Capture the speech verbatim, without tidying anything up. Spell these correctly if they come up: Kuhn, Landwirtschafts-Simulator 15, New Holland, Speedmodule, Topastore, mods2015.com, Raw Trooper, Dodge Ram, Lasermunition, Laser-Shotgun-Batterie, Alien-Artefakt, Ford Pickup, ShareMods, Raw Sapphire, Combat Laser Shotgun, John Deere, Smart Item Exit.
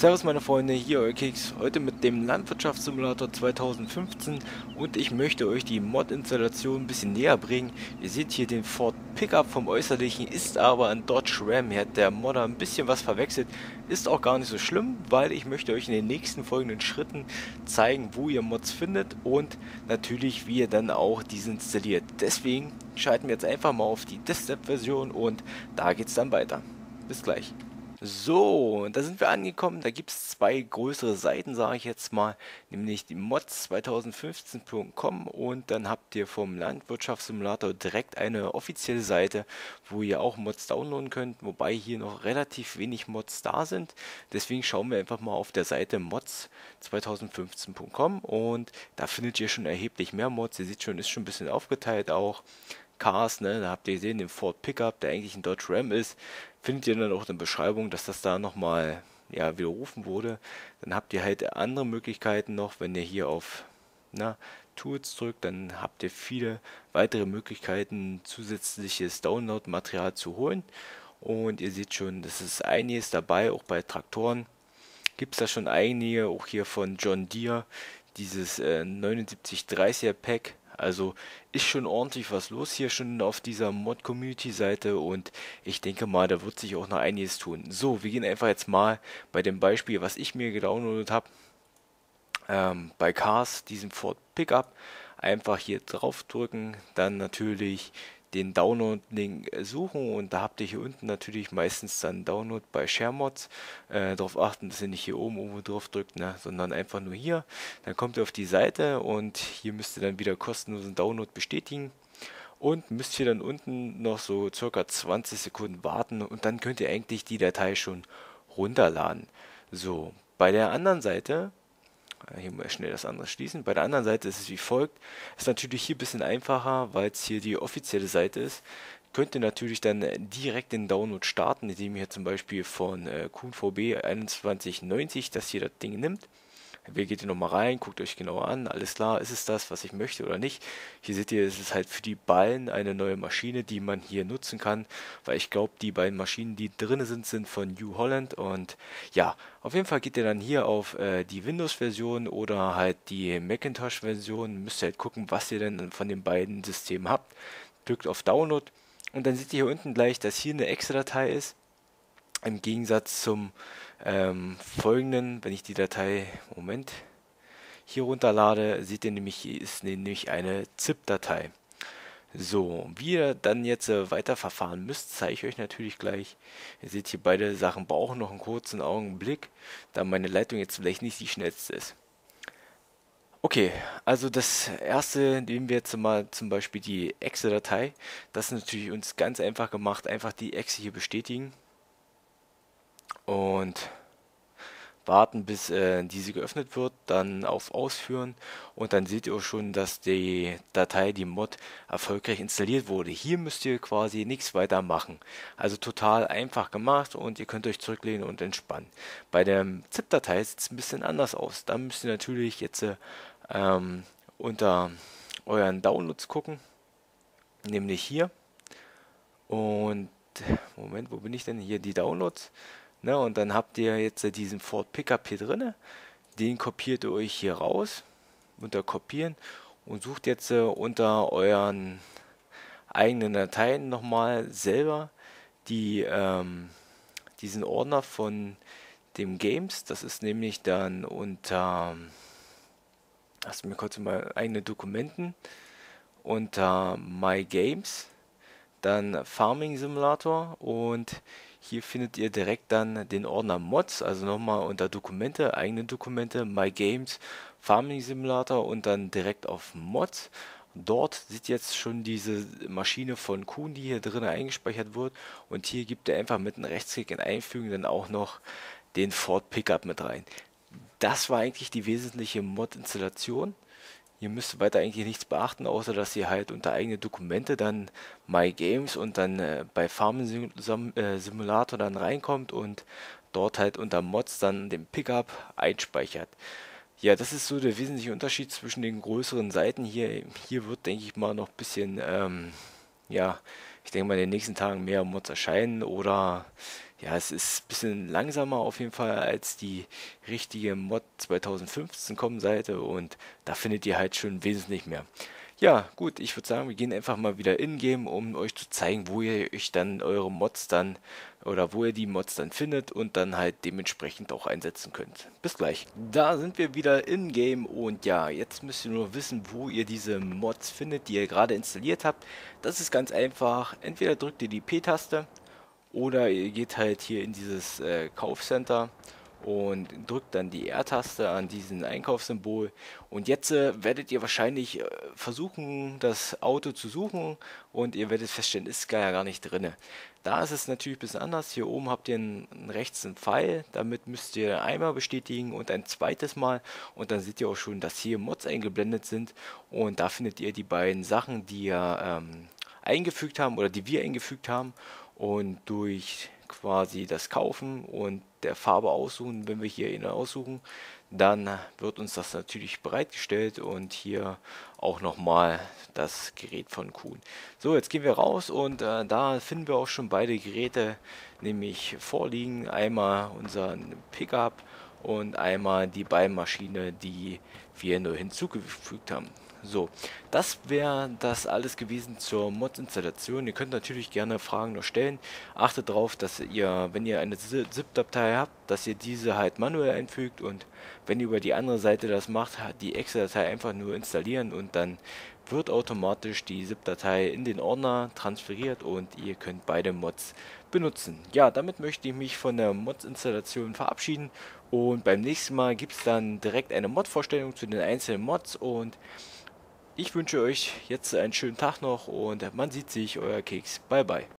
Servus meine Freunde, hier euer Keks, heute mit dem Landwirtschaftssimulator zwanzig fünfzehn und ich möchte euch die Mod-Installation ein bisschen näher bringen. Ihr seht hier den Ford Pickup, vom Äußerlichen ist aber ein Dodge Ram, hier hat der Modder ein bisschen was verwechselt, ist auch gar nicht so schlimm, weil ich möchte euch in den nächsten folgenden Schritten zeigen, wo ihr Mods findet und natürlich wie ihr dann auch diese installiert. Deswegen schalten wir jetzt einfach mal auf die Desktop-Version und da geht's dann weiter. Bis gleich. So, da sind wir angekommen, da gibt es zwei größere Seiten, sage ich jetzt mal, nämlich die mods zwanzig fünfzehn punkt com und dann habt ihr vom Landwirtschaftssimulator direkt eine offizielle Seite, wo ihr auch Mods downloaden könnt, wobei hier noch relativ wenig Mods da sind, deswegen schauen wir einfach mal auf der Seite mods zwanzig fünfzehn punkt com und da findet ihr schon erheblich mehr Mods, ihr seht schon, ist schon ein bisschen aufgeteilt auch. Cars, ne? Da habt ihr gesehen, den Ford Pickup, der eigentlich ein Dodge Ram ist, findet ihr dann auch in der Beschreibung, dass das da nochmal ja, widerrufen wurde. Dann habt ihr halt andere Möglichkeiten noch, wenn ihr hier auf na, Tools drückt, dann habt ihr viele weitere Möglichkeiten, zusätzliches Download-Material zu holen. Und ihr seht schon, das ist einiges dabei, auch bei Traktoren gibt es da schon einige, auch hier von John Deere, dieses äh, neunundsiebzig dreißiger Pack. Also ist schon ordentlich was los hier schon auf dieser Mod-Community-Seite und ich denke mal, da wird sich auch noch einiges tun. So, wir gehen einfach jetzt mal bei dem Beispiel, was ich mir gedownloadet habe, ähm, bei Cars, diesem Ford Pickup, einfach hier drauf drücken, dann natürlich den Download-Link suchen und da habt ihr hier unten natürlich meistens dann Download bei ShareMods. Äh, darauf achten, dass ihr nicht hier oben irgendwo drauf drückt, ne, sondern einfach nur hier. Dann kommt ihr auf die Seite und hier müsst ihr dann wieder kostenlosen Download bestätigen und müsst hier dann unten noch so circa zwanzig Sekunden warten und dann könnt ihr eigentlich die Datei schon runterladen. So, bei der anderen Seite... Hier mal schnell das andere schließen. Bei der anderen Seite ist es wie folgt. Ist natürlich hier ein bisschen einfacher, weil es hier die offizielle Seite ist. Könnt ihr natürlich dann direkt den Download starten, indem ihr zum Beispiel von äh, Kuhn Q V B einundzwanzig neunzig das hier das Ding nimmt. Hier geht ihr nochmal rein, guckt euch genauer an. Alles klar, ist es das, was ich möchte oder nicht? Hier seht ihr, es ist halt für die Ballen eine neue Maschine, die man hier nutzen kann. Weil ich glaube, die beiden Maschinen, die drin sind, sind von New Holland. Und ja, auf jeden Fall geht ihr dann hier auf äh, die Windows-Version oder halt die Macintosh-Version. Müsst ihr halt gucken, was ihr denn von den beiden Systemen habt. Drückt auf Download und dann seht ihr hier unten gleich, dass hier eine Excel-Datei ist. Im Gegensatz zum ähm, folgenden, wenn ich die Datei, Moment, hier runterlade, seht ihr nämlich, hier ist nämlich eine ZIP-Datei. So, wie ihr dann jetzt äh, weiterverfahren müsst, zeige ich euch natürlich gleich. Ihr seht hier, beide Sachen brauchen noch einen kurzen Augenblick, da meine Leitung jetzt vielleicht nicht die schnellste ist. Okay, also das erste nehmen wir jetzt mal zum Beispiel die Excel-Datei. Das ist natürlich uns ganz einfach gemacht, einfach die Excel hier bestätigen. Und warten, bis äh, diese geöffnet wird, dann auf Ausführen und dann seht ihr auch schon, dass die Datei, die Mod, erfolgreich installiert wurde. Hier müsst ihr quasi nichts weiter machen. Also total einfach gemacht und ihr könnt euch zurücklehnen und entspannen. Bei der ZIP-Datei sieht es ein bisschen anders aus. Da müsst ihr natürlich jetzt äh, ähm, unter euren Downloads gucken, nämlich hier. Und Moment, wo bin ich denn? Hier die Downloads. Na, und dann habt ihr jetzt äh, diesen Ford Pickup hier drin, den kopiert ihr euch hier raus, unter Kopieren und sucht jetzt äh, unter euren eigenen Dateien nochmal selber die, ähm, diesen Ordner von dem Games, das ist nämlich dann unter, lasst mir kurz mal eigene Dokumenten, unter My Games, dann Farming Simulator und hier findet ihr direkt dann den Ordner Mods, also nochmal unter Dokumente, eigene Dokumente, My Games, Farming Simulator und dann direkt auf Mods. Dort sieht jetzt schon diese Maschine von Kuhn, die hier drin eingespeichert wird und hier gibt ihr einfach mit einem Rechtsklick in Einfügen dann auch noch den Ford Pickup mit rein. Das war eigentlich die wesentliche Mod-Installation. Ihr müsst weiter eigentlich nichts beachten, außer dass ihr halt unter eigene Dokumente dann My Games und dann äh, bei Farming Simulator dann reinkommt und dort halt unter Mods dann den Pickup einspeichert. Ja, das ist so der wesentliche Unterschied zwischen den größeren Seiten hier. Hier wird, denke ich mal, noch ein bisschen, ähm, ja, ich denke mal in den nächsten Tagen mehr Mods erscheinen oder Ja, es ist ein bisschen langsamer auf jeden Fall als die richtige Mod zweitausendfünfzehn Punkt com Seite und da findet ihr halt schon wesentlich mehr. Ja, gut, ich würde sagen, wir gehen einfach mal wieder in-game, um euch zu zeigen, wo ihr euch dann eure Mods dann oder wo ihr die Mods dann findet und dann halt dementsprechend auch einsetzen könnt. Bis gleich. Da sind wir wieder in-game und ja, jetzt müsst ihr nur wissen, wo ihr diese Mods findet, die ihr gerade installiert habt. Das ist ganz einfach. Entweder drückt ihr die P-Taste oder ihr geht halt hier in dieses äh, Kaufcenter und drückt dann die R-Taste an diesen Einkaufssymbol. Und jetzt äh, werdet ihr wahrscheinlich äh, versuchen, das Auto zu suchen und ihr werdet feststellen, ist gar, gar nicht drin. Da ist es natürlich ein bisschen anders. Hier oben habt ihr einen, einen rechts einen Pfeil. Damit müsst ihr einmal bestätigen und ein zweites Mal. Und dann seht ihr auch schon, dass hier Mods eingeblendet sind. Und da findet ihr die beiden Sachen, die ihr ähm, eingefügt haben oder die wir eingefügt haben. Und durch quasi das Kaufen und der Farbe aussuchen, wenn wir hier eine aussuchen, dann wird uns das natürlich bereitgestellt und hier auch nochmal das Gerät von Kuhn. So, jetzt gehen wir raus und äh, da finden wir auch schon beide Geräte, nämlich vorliegen. Einmal unseren Pickup und einmal die Ballmaschine, die wir nur hinzugefügt haben. So, das wäre das alles gewesen zur Mod-Installation. Ihr könnt natürlich gerne Fragen noch stellen. Achtet darauf, dass ihr, wenn ihr eine ZIP-Datei habt, dass ihr diese halt manuell einfügt und wenn ihr über die andere Seite das macht, die Excel-Datei einfach nur installieren und dann wird automatisch die ZIP-Datei in den Ordner transferiert und ihr könnt beide Mods benutzen. Ja, damit möchte ich mich von der Mods-Installation verabschieden und beim nächsten Mal gibt es dann direkt eine Mod-Vorstellung zu den einzelnen Mods und ich wünsche euch jetzt einen schönen Tag noch und man sieht sich, euer Keks. Bye, bye.